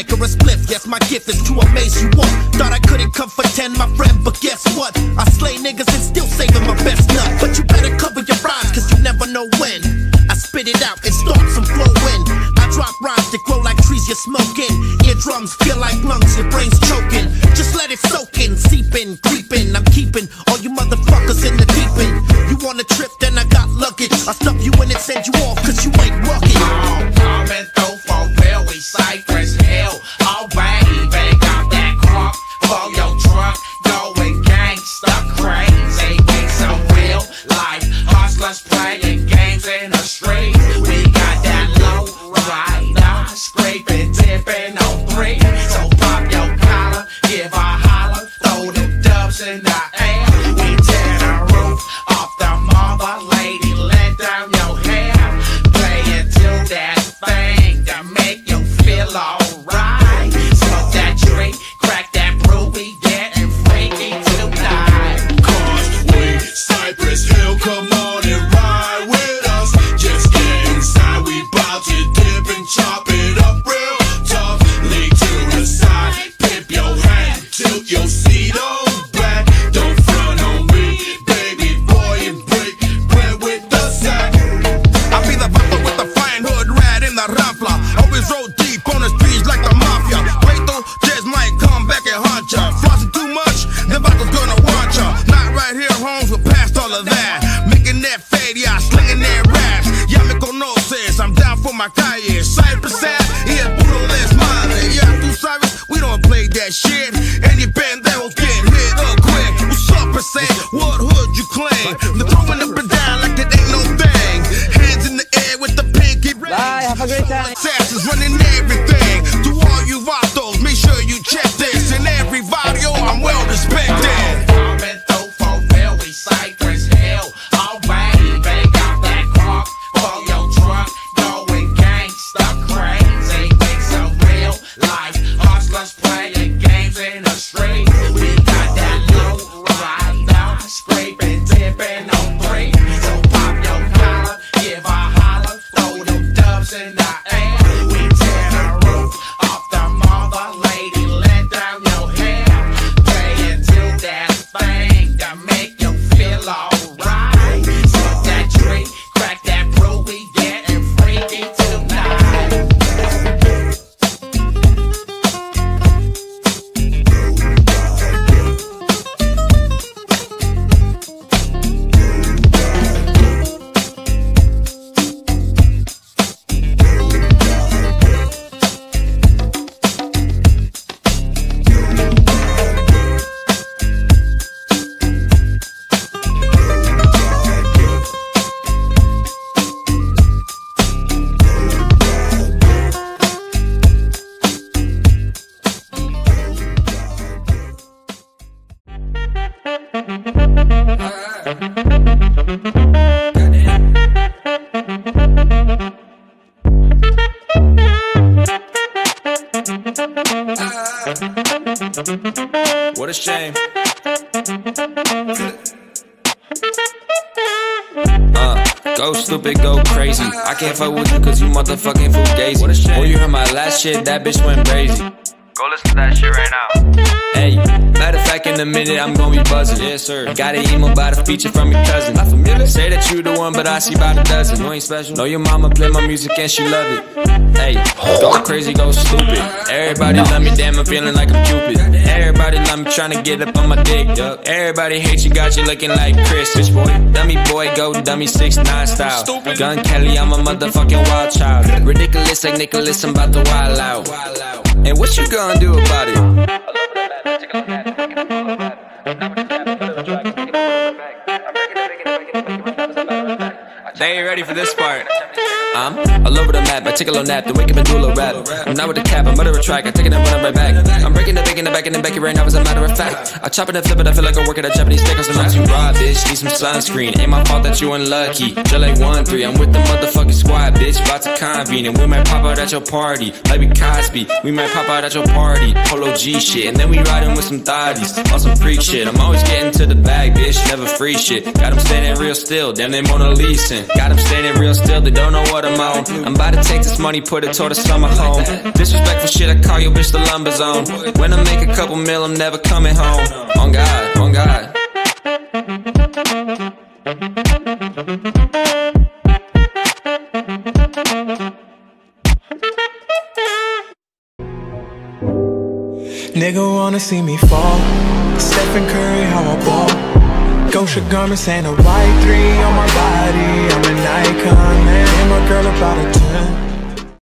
mic or a spliff. Yes, my gift is to amaze you all. Thought I couldn't come for 10, my friend, but guess what? I slay niggas and still saving my best nut. But you better cover your rhymes, cause you never know when I spit it out and start some flowing. I drop rhymes that grow like trees you're smoking. Eardrums feel like lungs, your brain's choking. Just let it soak in, seep in, creep in. I'm keeping all you motherfuckers in the deep end. You on a trip, then I got luggage. I stuff you in and send you off, cause you ain't rugged. I'm in Thofo, Billy, Cypress Hill. Alright, even got that crunk for your drunk, going gangsta crazy. Ain't so real life, hustlers playing games in the street. We got that low rider, scraping, dipping on three. So pop your collar, give a holler, throw them dubs in the air. We tear the roof off the mother lady, let down your hair. Playing to that thing to make you feel alright. Smoke that drink, crack that brew, we getting freaky tonight. Causeway, Cypress Hill, come on and ride with us. Just get inside, we bout to dip and chop it up real tough. Lean to the side, pimp your hat, tilt your seat on back. Don't front on me, baby boy, and break bread with the sack. I be the papa with the fine hood, rat in the rampla. Always roll deep on the streets like the mafia. Wait though, just might come back and haunt ya. Flossing too much, them bottles gonna want ya. Not right here, homes, we're past all of that. Making that fade, yeah, slinging that raps. Ya me conoces, I'm down for my calle. Cypress Ave, yeah, puro desmadre. Yeah, tú sabes, we don't play that shit. And you banderos get hit up quick. What's up, percent? What hood you claim? They're throwing up and down like it ain't no thing. Hands in the air with the pinky ring. Bye, have a great time. Assassins running everything. To all you vatos, make sure you check this. And every video, I'm well respected. I'm in Thofo, Billy, Cypress Hill. Alright, they got that crunk for your drunk, going gangsta crazy. Ain't so real life, hustlers playing games in the street. We got that low rider, scraping, dipping on three. So pop your collar, give a holler, throw them dubs in the air. We tear the roof off the mother lady, let down your hair. Playing to that thing to make you feel alright. Smoke that drink, crack that brew, we getting freaky tonight. What a shame. Go stupid, go crazy. I can't fuck with you cause you motherfucking fugazi. What a shame. Boy, you heard my last shit, that bitch went crazy. Go listen to that shit right now. Hey, matter of fact, in a minute I'm gon' be buzzing. Yes, sir. Got an email about a feature from your cousin. Say that you the one, but I see about a dozen. You ain't special. Know your mama play my music and she love it. Hey, go crazy, go stupid. Everybody love me, damn, I'm feeling like I'm Cupid. Everybody love me, tryna get up on my dick. Everybody hate you, got you looking like Chris. Bitch boy, dummy boy, go dummy 6ix9ine style. Stupid. Gun Kelly, I'm a motherfucking wild child. Ridiculous like Nicholas, I'm about to wild out. And what you gonna do about it? I love that. They ain't ready for this part. I'm all over the map, I tickle on nap, then wake up and do a little rap. I'm not with the cap, I'm under a track, I take it and run it right back. I'm breaking the back in the back and the back right now as a matter of fact. I chop it and flip it, I feel like I'm working at Japanese steak on some nice. You raw, bitch, need some sunscreen. Ain't my fault that you unlucky. Jelly 1-3, I'm with the motherfucking squad, bitch, about to convene. And we might pop out at your party, like we Cosby, we might pop out at your party. Polo G shit, and then we riding with some thotties, on some freak shit. I'm always getting to the bag, bitch, never free shit. Got them standing real still, damn they Mona Lisa. Got them standing real still, they don't know what what I'm on. I'm about to take this money, put it toward a summer home. Disrespectful shit, I call your bitch the lumber zone. When I make a couple mil, I'm never coming home. On God, on God. Nigga wanna see me fall, Stephen Curry, how I ball. Gosha garments and a white three on my body, I'm an icon, man. And my girl about a 10.